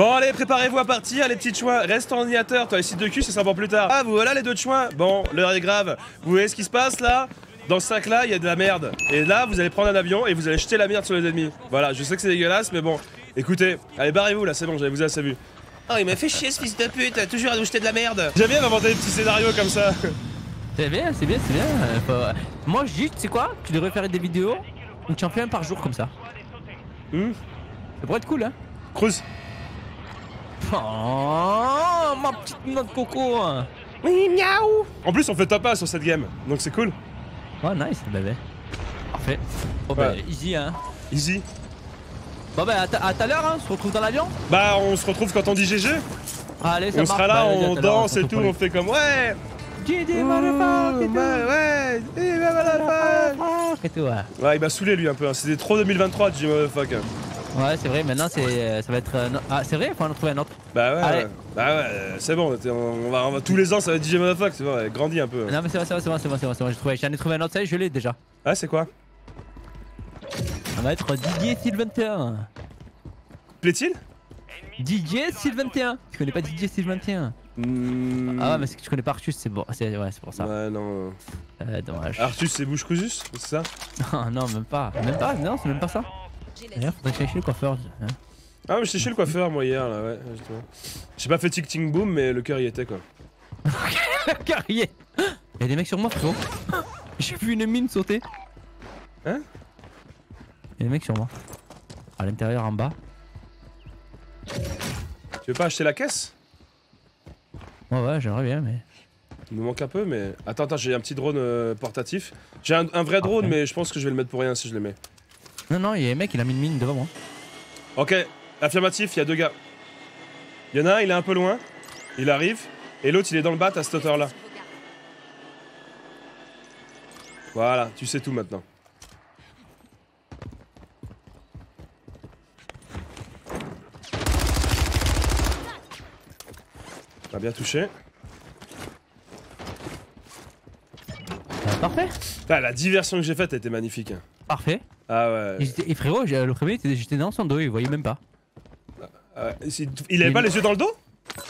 Bon allez, préparez-vous à partir les petits chouins. Reste en ordinateur, toi les sites de cul c'est 5 ans plus tard. Ah vous voilà les deux chouins. Bon, l'heure est grave. Vous voyez ce qui se passe là? Dans ce sac là, il y a de la merde. Et là vous allez prendre un avion et vous allez jeter la merde sur les ennemis. Voilà, je sais que c'est dégueulasse mais bon. Écoutez, allez barrez-vous là, c'est bon, j'avais vous assez vu. Oh il m'a fait chier ce fils de pute, toujours à nous jeter de la merde. J'aime bien inventer des petits scénarios comme ça. C'est bien, c'est bien, c'est bien. Faut... Moi je dis, tu sais quoi? Tu devrais faire des vidéos où tu en fais un par jour comme ça. Ça pourrait être cool hein. Cruz. Oh ma petite noix de coco. Oui miaou. En plus on fait tapas sur cette game, donc c'est cool. Oh nice bébé. Parfait. Oh ouais. Bah easy hein. Easy. Bon bah à tout à l'heure hein, on se retrouve dans l'avion. Bah on se retrouve quand on dit GG. Allez ça marche. On sera là, bah, on danse et tout, on fait comme ouais. GG Malafak et tout. Ouais, GG Malafak et tout ouais. Ouais il m'a saoulé lui un peu hein, c'était trop 2023 GG Malafak. Ouais c'est vrai, maintenant c'est ça va être... Ah c'est vrai, faut en trouver un autre. Bah ouais, allez. Bah ouais, c'est bon, on va tous les ans ça va être DJ Motherfuck, c'est bon, elle grandit un peu. Non mais c'est bon, c'est bon, c'est bon, c'est bon, j'en ai trouvé un autre, ça y est, je l'ai déjà. Ah c'est quoi? Ça va être Didier Sylvain21. Plaît-il? Didier Sylvain21. Tu connais pas Didier Sylvain21? Ah ouais mais c'est que tu connais pas Artus, c'est bon, ouais, pour ça. Ouais non. Dommage. Artus c'est Bouche Cousus, c'est ça? Non, non, même pas. Même pas, non, c'est même pas ça. D'ailleurs, faudrait chercher le coiffeur. Hein. Ah, mais je cherchais le coiffeur, moi, hier, là, ouais, justement. J'ai pas fait tic-ting-boom, mais le cœur y était, quoi. Le cœur y est. Y'a des mecs sur moi, frérot. J'ai vu une mine sauter. Hein? Y'a des mecs sur moi. À l'intérieur, en bas. Tu veux pas acheter la caisse? Ouais, ouais, j'aimerais bien, mais... Il nous manque un peu, mais... Attends, attends, j'ai un petit drone portatif. J'ai un vrai drone, mais je pense que je vais le mettre pour rien si je le mets. Non, non, il y a un mec, il a mis une mine devant moi. Ok, affirmatif, il y a deux gars. Il y en a un, il est un peu loin, il arrive, et l'autre, il est dans le bat à cette hauteur-là. Voilà, tu sais tout maintenant. T'as bien touché. Parfait. Ah, la diversion que j'ai faite était magnifique. Parfait. Ah ouais. Et frérot, le premier, j'étais dans son dos, il voyait même pas. Il avait pas les yeux dans le dos?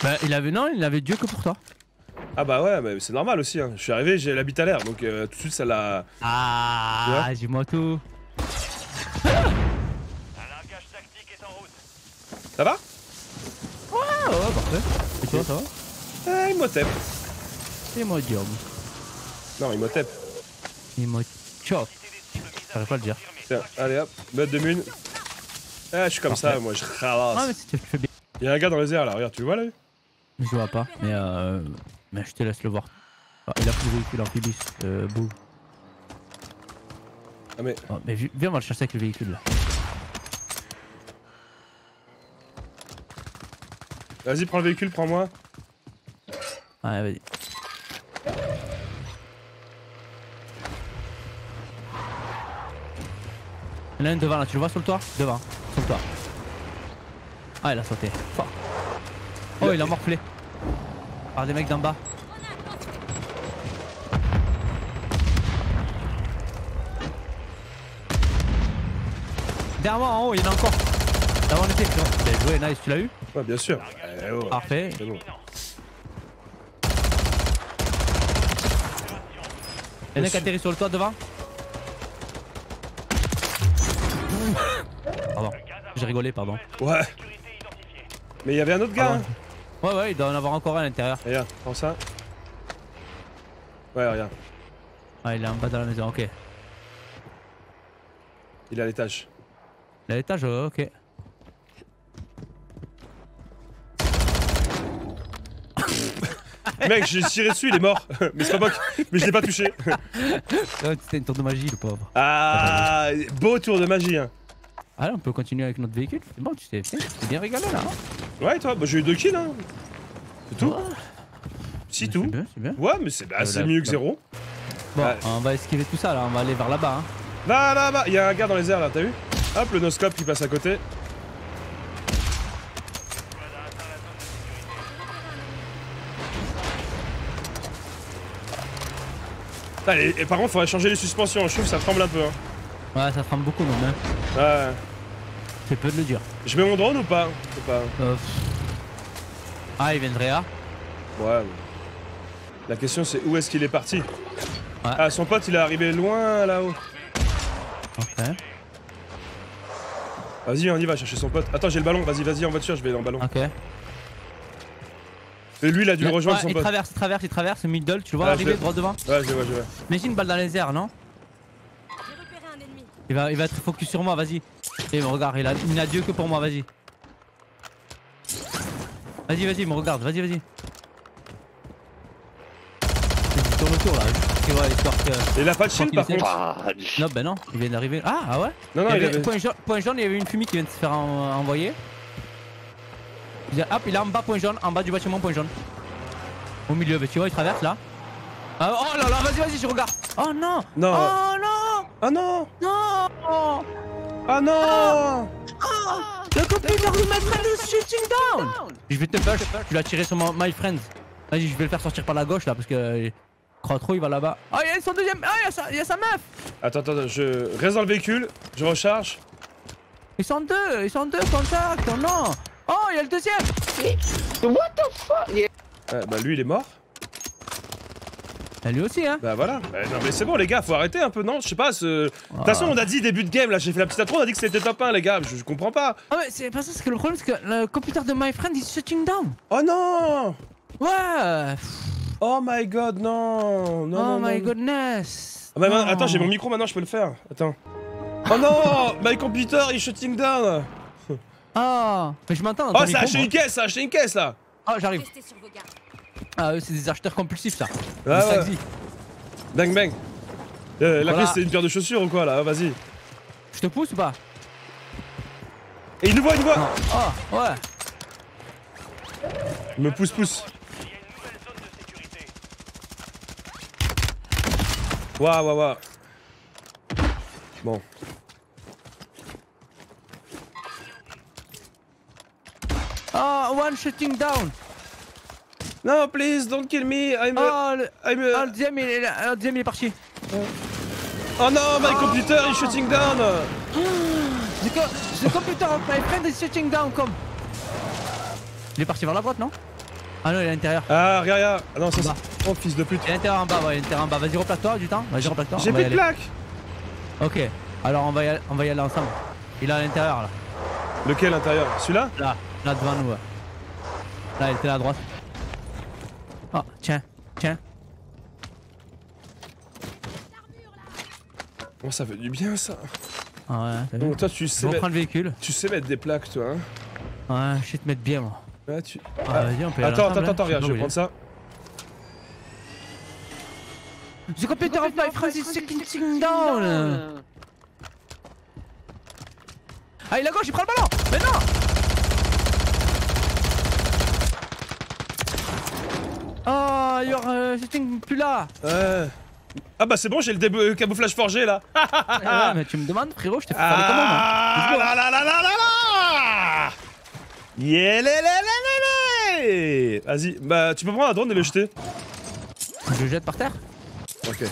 Bah, il avait. Non, il avait Dieu que pour toi. Ah bah ouais, mais c'est normal aussi. Hein. Je suis arrivé, j'ai l'habit à l'air, donc tout de suite ça l'a. Ah, ouais. Dis-moi tout. Ça va? Ouais, ouais, parfait. Et toi, ça va? Imhotep. Imhotep. Non, Imhotep. Imhotep. J'arrive pas à le dire. Tiens, allez hop, mode de mune. Ah, je suis comme ça, moi je ramasse. Ah, mais tu fais bien. Y'a un gars dans les airs là, regarde, tu le vois là? Je vois pas, mais je te laisse le voir. Ah, il a pris le véhicule en Philips, boum. Ah, mais. Oh, mais viens, on va le chercher avec le véhicule là. Vas-y, prends le véhicule, prends-moi. Ouais, vas-y. Il y en a un devant là, tu le vois sur le toit? Devant, sur le toit. Ah il a sauté. Oh il a morflé. Par des mecs d'en bas. Derrière moi en haut, il y en a encore. D'avant le texte, tu as joué, nice, tu l'as eu? Ouais bien sûr. Parfait. Bon. Il y en a qui atterrit sur le toit devant? Pardon, j'ai rigolé, pardon. Ouais. Mais il y avait un autre gars. Hein. Ouais, ouais, il doit en avoir encore un à l'intérieur. Regarde, prends ça. Ouais, regarde. Ah, il est en bas dans la maison, ok. Il est à l'étage. Il est à l'étage, ok. Mec, j'ai tiré dessus, il est mort. Mais c'est pas moi. Mais je l'ai pas touché. C'était une tour de magie, le pauvre. Ah, beau tour de magie, hein. Allez, on peut continuer avec notre véhicule. C'est bon, tu t'es bien régalé là. Ouais, toi, bah, j'ai eu 2 kills. Hein. C'est tout. Oh. Si, tout. Bien, bien. Ouais, mais c'est assez mieux que 0. Bon, on va esquiver tout ça là, on va aller vers là-bas. Hein. Là, là, là, il y a un gars dans les airs là, t'as vu? Hop, le noscope qui passe à côté. Allez, et par contre, faudrait changer les suspensions, je trouve que ça tremble un peu. Hein. Ouais, ça tremble beaucoup, même. Hein. Ouais. C'est peu de le dire. Je mets mon drone ou pas, Ah, il vient de Réa. Ouais. La question c'est où est-ce qu'il est parti, ouais. Ah, son pote il est arrivé loin là-haut. Ok. Vas-y, on y va chercher son pote. Attends, j'ai le ballon, vas-y, vas-y en voiture, je vais en ballon. Ok. Et lui il a dû rejoindre son pote. Il traverse, middle, tu le vois arriver droit devant. Ouais, je vois, je vois. Mais j'ai une balle dans les airs, non? Il va être focus sur moi, vas-y. Et me regarde, il n'a Dieu que pour moi, vas-y. Vas-y, il me regarde, vas-y. Il tourne autour là. Il a pas de shield par contre. Non, bah non, il vient d'arriver. Ah ouais? Non, il avait... Point jaune, il y avait une fumée qui vient de se faire envoyer. Hop, il est en bas, point jaune, en bas du bâtiment, point jaune. Au milieu, bah, tu vois, il traverse là. Ah, oh là là, vas-y, je regarde. Oh non! Non! Oh non! Ah non! Non! Ah non! Le copain vient de mettre le shooting down! Je vais te push, tu l'as tiré sur my friend. Vas-y, je vais le faire sortir par la gauche là parce que. Crois trop, il va là-bas. Oh, il y a son deuxième. Oh, il y a sa meuf. Attends, je reste dans le véhicule, je recharge. Ils sont deux, contact, oh non. Oh, il y a le deuxième. What the fuck, bah lui, il est mort. Lui aussi, hein. Bah voilà. Bah, non, mais c'est bon, les gars, faut arrêter un peu, non? Je sais pas, de toute façon, on a dit début de game, là, j'ai fait la petite intro, on a dit que c'était top 1, les gars, je comprends pas. Ah, mais c'est pas ça, parce que le problème, c'est que le computer de my friend, il se shutting down. Oh non. Ouais. Oh my god, non, non. Oh my goodness. Ah, bah, non. Attends, j'ai mon micro maintenant, je peux le faire. Attends. Oh non. My computer, il shutting down. Ah, mais je m'entends. Oh, ça a acheté une caisse là. Oh, j'arrive. Ah, eux, c'est des acheteurs compulsifs, ça. Ah, ouais. Bang bang. La clé, c'est une paire de chaussures ou quoi là? Vas-y. Je te pousse ou pas? Et il nous voit. Oh, ouais. Il me pousse. Waouh. Bon. Oh, one shooting down. Non, please don't kill me. Le deuxième il est parti. Oh non, my computer is shooting down. The computer of my friend is shooting down, come. Il est parti vers la droite, non? Ah non, il est à l'intérieur. Ah, regarde. Ah non, c'est ça. Oh, fils de pute. Il est à l'intérieur en bas, ouais, il est à l'intérieur en bas. Vas-y, replaque-toi du temps. J'ai plus de plaque. Ok, alors on va y aller ensemble. Il est à l'intérieur là. Lequel intérieur? Celui-là? Là devant nous. Ouais. Là, il était à la droite. Oh, tiens. Oh, ça fait du bien ça. Ah ouais. Donc toi tu sais mettre... le véhicule. Tu sais mettre des plaques toi hein. Ouais, je sais te mettre bien moi. Ouais, tu... vas-y, on peut y aller. Attends, regarde, je vais prendre ça. J'ai complété un my Francis King down. Ah, il est à gauche, il prend le ballon. Mais non. Oh, you're shooting plus là. Ah bah c'est bon, j'ai le camouflage forgé là. Ouais, mais tu me demandes frérot, je t'ai fait faire les commandes. Ah là. Vas-y, bah tu peux prendre un drone et le jeter. Je le jette par terre. Ok.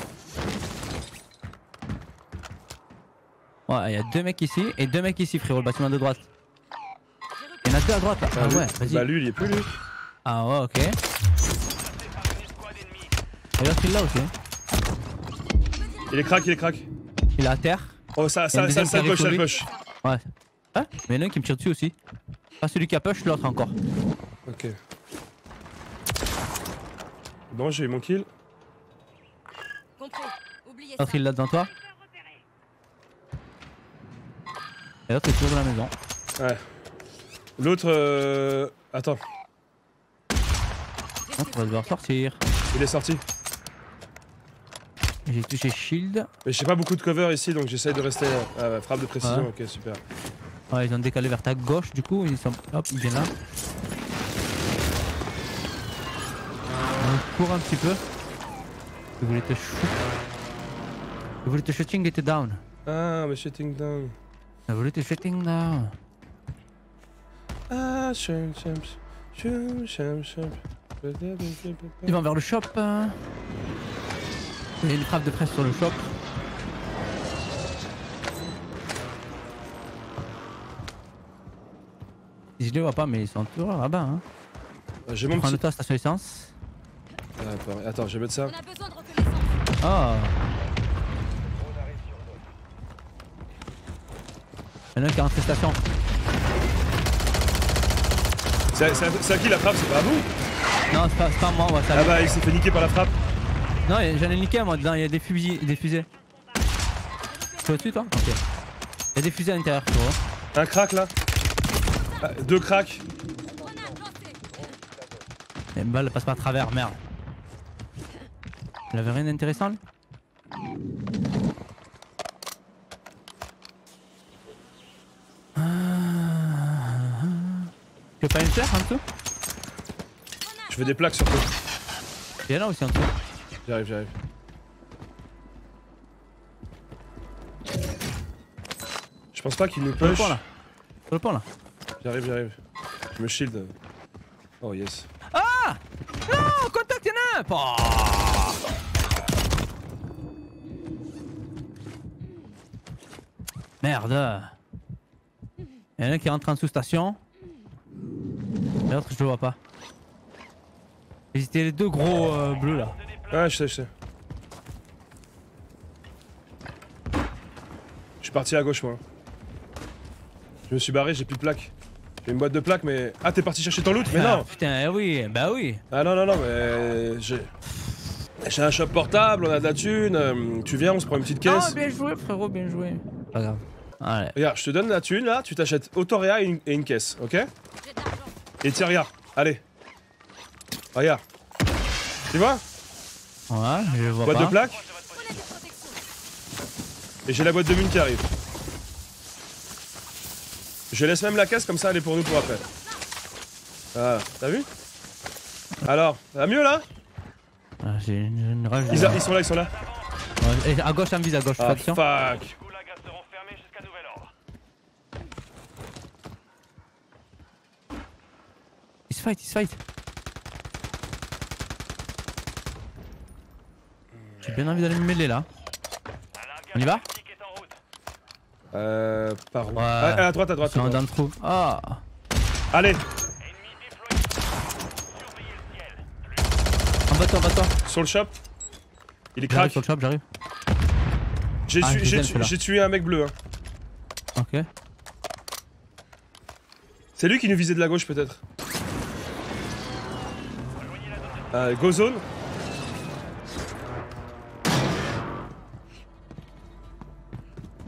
Ouais, il y a deux mecs ici et deux mecs ici frérot, le bâtiment de droite. Il y en a deux à droite là. Ah ouais, vas-y. Bah lui, il est plus lui. Ah ouais, ok. Il est là aussi. Il est crack. Il est à terre. Oh, ça push, ça push. Ouais. Hein? Mais il y en a un qui me tire dessus aussi. Pas celui qui a push, l'autre encore. Ok. Bon, j'ai eu mon kill. L'autre il est là devant toi. Et l'autre est toujours dans la maison. Ouais. L'autre. Attends. On va devoir sortir. Il est sorti. J'ai touché shield. Mais j'ai pas beaucoup de cover ici donc j'essaye de rester. Ah bah, frappe de précision, ouais. Ok, super. Ouais, ils ont décalé vers ta gauche du coup, ils sont. Hop, ils viennent là. On court un petit peu. Il voulait te shoot. Il voulait te shooting et te down. Ah, mais shooting down. Il voulait te shooting down. Ah, shum. Ils vont vers le shop. Il y a une frappe de presse sur le shop. Je les vois pas, mais ils sont toujours là-bas. Hein. J'ai mon petit. Prends-le-toi, station essence. Attends, je vais mettre ça. Oh. Il y en a un qui est rentré station. C'est à qui la frappe? C'est pas à vous? Non, c'est pas à moi. On va ah bah il s'est fait niquer par la frappe. Non, j'en ai niqué moi dedans, il y a des fusils, des fusées. C'est au-dessus toi? Ok. Il y a des fusées à l'intérieur. Un crack là. Deux cracks. Et une balle passe pas à travers, merde. Il avait rien d'intéressant là? Tu veux pas une fleur en dessous? Je veux des plaques surtout. Il est là aussi en dessous. J'arrive. Je pense pas qu'il nous push. Sur le pont là. J'arrive. Je me shield. Oh yes. Ah non, contact, y'en a un. Merde. Y'en a un qui rentre en sous-station. L'autre je le vois pas. Ils étaient les deux gros bleus là. Ouais je sais. Je suis parti à gauche moi. Je me suis barré, j'ai plus de plaques. J'ai une boîte de plaques mais... Ah t'es parti chercher ton loot mais non. Putain oui, bah oui. Ah non mais... J'ai un shop portable, on a de la thune, tu viens on se prend une petite caisse. Ah bien joué frérot, bien joué. Pas grave. Allez. Regarde, je te donne la thune là, tu t'achètes Autoréa et une caisse, ok? Et tiens, regarde, allez. Regarde. Tu vois? Ouais, je vois boîte pas. Boîte de plaques. Et j'ai la boîte de mine qui arrive. Je laisse même la caisse, comme ça elle est pour nous pour après. Voilà, t'as vu? Alors, ça va mieux là? Ah, j'ai une rage. Ils sont là, ils sont là. Ouais, à gauche, ça me vise à gauche. Ah, fuck. Ils se fight. J'ai bien envie d'aller me mêler là. On y va? Par où? À droite. Non, dans le trou. Ah. Allez. En bas de toi. Sur le shop. Il est crack. Sur le shop, j'arrive. J'ai tué un mec bleu. Hein. Ok. C'est lui qui nous visait de la gauche peut-être. Go zone.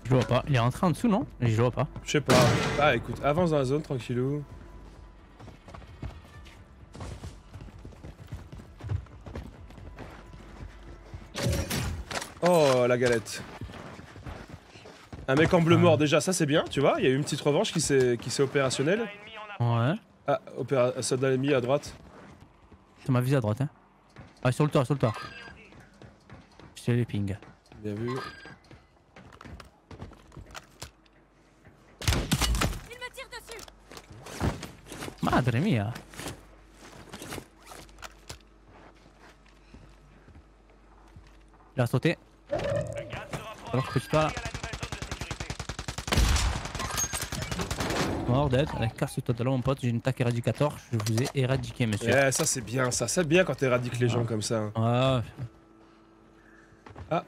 Je vois pas, il est rentré en dessous non? Je vois pas. Je sais pas. Ah écoute, avance dans la zone tranquillou. Oh la galette. Un mec en bleu mort déjà, ça c'est bien, tu vois, il y a eu une petite revanche qui s'est opérationnelle. Ouais. Ah, soldat ennemi à droite. Ça m'a visé à droite hein. Ah sur le toit. J'ai les pings. Bien vu. Il me tire dessus. Madre mia. Il a sauté. Alors je peux pas là. Mort d'être, allez casse-toi de là mon pote, j'ai une tac éradicator, je vous ai éradiqué monsieur. Ouais, ça c'est bien ça, c'est bien quand t'éradiques les gens comme ça. Ah. Ah.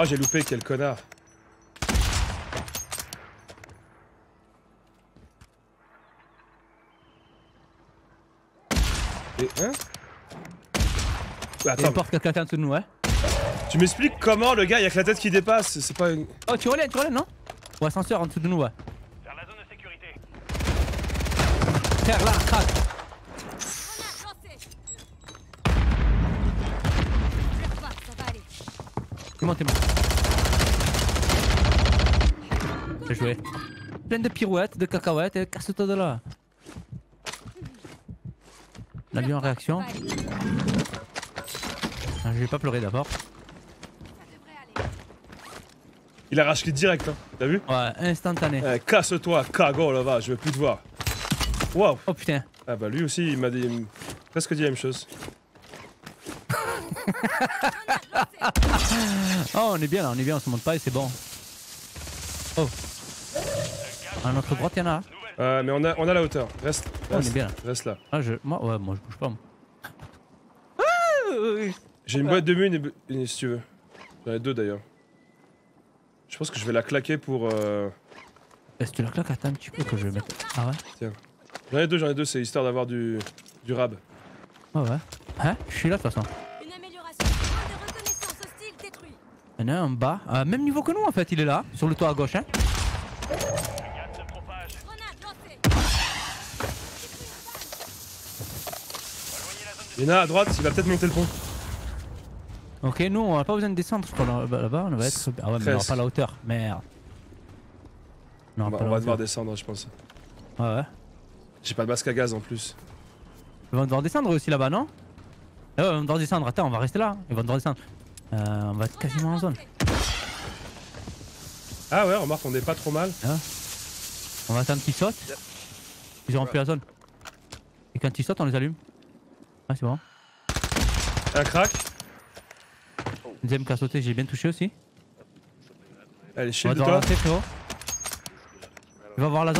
Oh j'ai loupé, quel connard. Et hein? Attends. Il porte quelqu'un de nous, ouais. Tu m'expliques comment le gars, il y a que la tête qui dépasse, c'est pas une... Oh tu relèves non? Ou ascenseur en dessous de nous, ouais. Terre là, crack. T'es mort. J'ai joué. Plein de pirouettes, de cacahuètes et casse-toi de là. L'avion en réaction. Ah, je vais pas pleurer d'abord. Il arrache qui direct, hein. T'as vu? Ouais, instantané. Casse-toi, cago là va, je veux plus te voir. Wow. Oh putain. Ah bah lui aussi il m'a dit presque dit la même chose. Oh on est bien là, on se monte pas et c'est bon. Oh. À notre droite y'en a. Mais on a la hauteur. Reste, on est bien là. Reste là. Ah, moi je bouge pas. J'ai une boîte de mine et si tu veux. J'en ai deux d'ailleurs. Je pense que je vais la claquer pour. Est-ce que tu la claques? Attends un petit peu que je vais mettre. Ah ouais? Tiens. J'en ai deux, c'est histoire d'avoir du rab. Ah ouais. Hein? Je suis là de toute façon. Une amélioration. Point de reconnaissance hostile détruit. Il y en a un en bas. Même niveau que nous en fait, il est là. Sur le toit à gauche, hein. Il y en a à droite, il va peut-être monter le pont. Ok, nous on a pas besoin de descendre, je crois là-bas on va être... Ah ouais, mais on aura pas la hauteur, merde. Non, on va devoir descendre je pense. Ah ouais. J'ai pas de masque à gaz en plus. Ils vont devoir descendre aussi là-bas, non? Ah ouais, ils vont devoir descendre, attends, on va rester là, ils vont devoir descendre. On va être quasiment en zone. Ah ouais, remarque, on est pas trop mal. Ah. On va attendre qu'ils sautent. Ils ont rempli la zone. Et quand ils sautent, on les allume. Ah c'est bon. Un crack. Deuxième qui a sauté, j'ai bien touché aussi. Allez, shield de toi. Il va voir la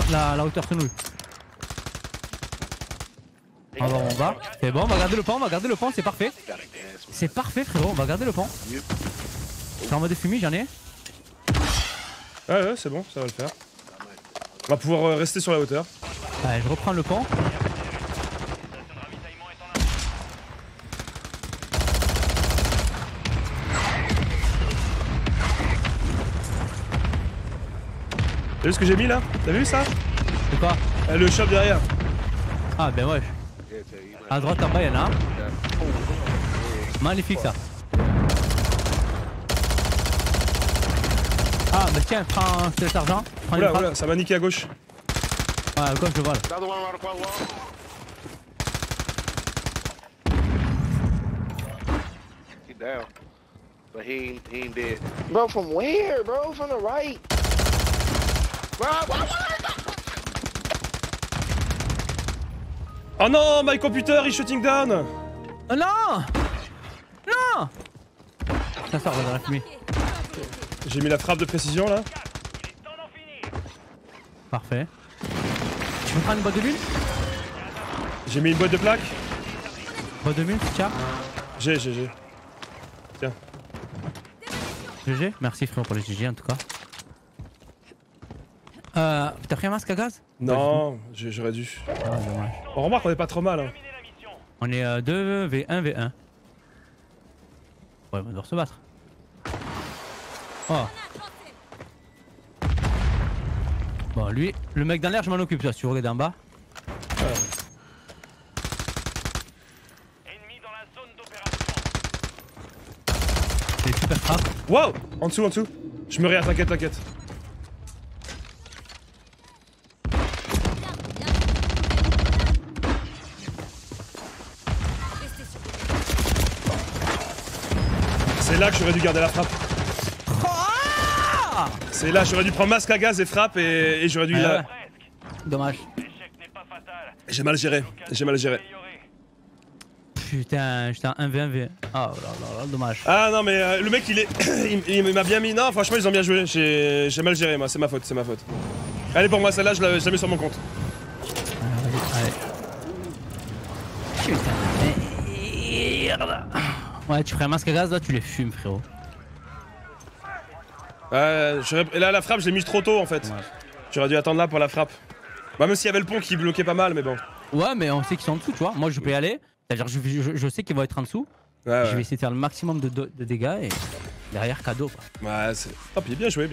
hauteur que nous. On va en bas. C'est bon, on va garder le pont, c'est parfait. C'est parfait frérot, on va garder le pont. C'est en mode fumée, j'en ai. Ouais, c'est bon, ça va le faire. On va pouvoir rester sur la hauteur. Allez, je reprends le pont. T'as vu ce que j'ai mis là? T'as vu ça? C'est quoi? Le shop derrière. Ah ben ouais. À droite en bas y'en a un. Magnifique ça. Ah ben tiens, prends cet argent. Oula, ça m'a niqué à gauche. Ouais, à gauche je vois là. He's down. But he ain't dead. Bro, from where bro? From the right. Oh non, my computer is shutting down. Oh non. Non. Ça sort dans la fumée. J'ai mis la frappe de précision là. Parfait. Tu veux prendre une boîte de mine? J'ai mis une boîte de plaques. Boîte de mine, tiens. J'ai. Tiens. GG, merci frérot pour les GG en tout cas. T'as pris un masque à gaz? Non, j'aurais dû. Ah, dommage. On remarque qu'on est pas trop mal. Hein. On est 2v1v1. Ouais, on va devoir se battre. Oh. Bon, lui, le mec dans l'air, je m'en occupe. Là, si tu regardes en bas. Ennemi dans la zone d'opération. C'est super frappe. Wow! En dessous. Je me réattaque, t'inquiète. C'est là que j'aurais dû garder la frappe. C'est là, j'aurais dû prendre masque à gaz et frappe et j'aurais dû la... Dommage. J'ai mal géré. Putain, j'étais en 1v1v. Oh là là là, dommage. Ah non mais le mec il est... il m'a bien mis... Non franchement ils ont bien joué, j'ai mal géré moi, c'est ma faute. Allez pour moi celle-là, je l'avais jamais sur mon compte. Allez. Putain. Ouais, tu ferais un masque à gaz là, tu les fumes frérot. Là la frappe je l'ai mise trop tôt en fait. Ouais. J'aurais dû attendre là pour la frappe. Bah même s'il y avait le pont qui bloquait pas mal mais bon. Ouais mais on sait qu'ils sont en dessous tu vois, moi je peux y aller. C'est-à-dire je sais qu'ils vont être en dessous. Ouais, je vais essayer de faire le maximum de dégâts et derrière cadeau quoi. Ouais c'est... Oh puis bien joué.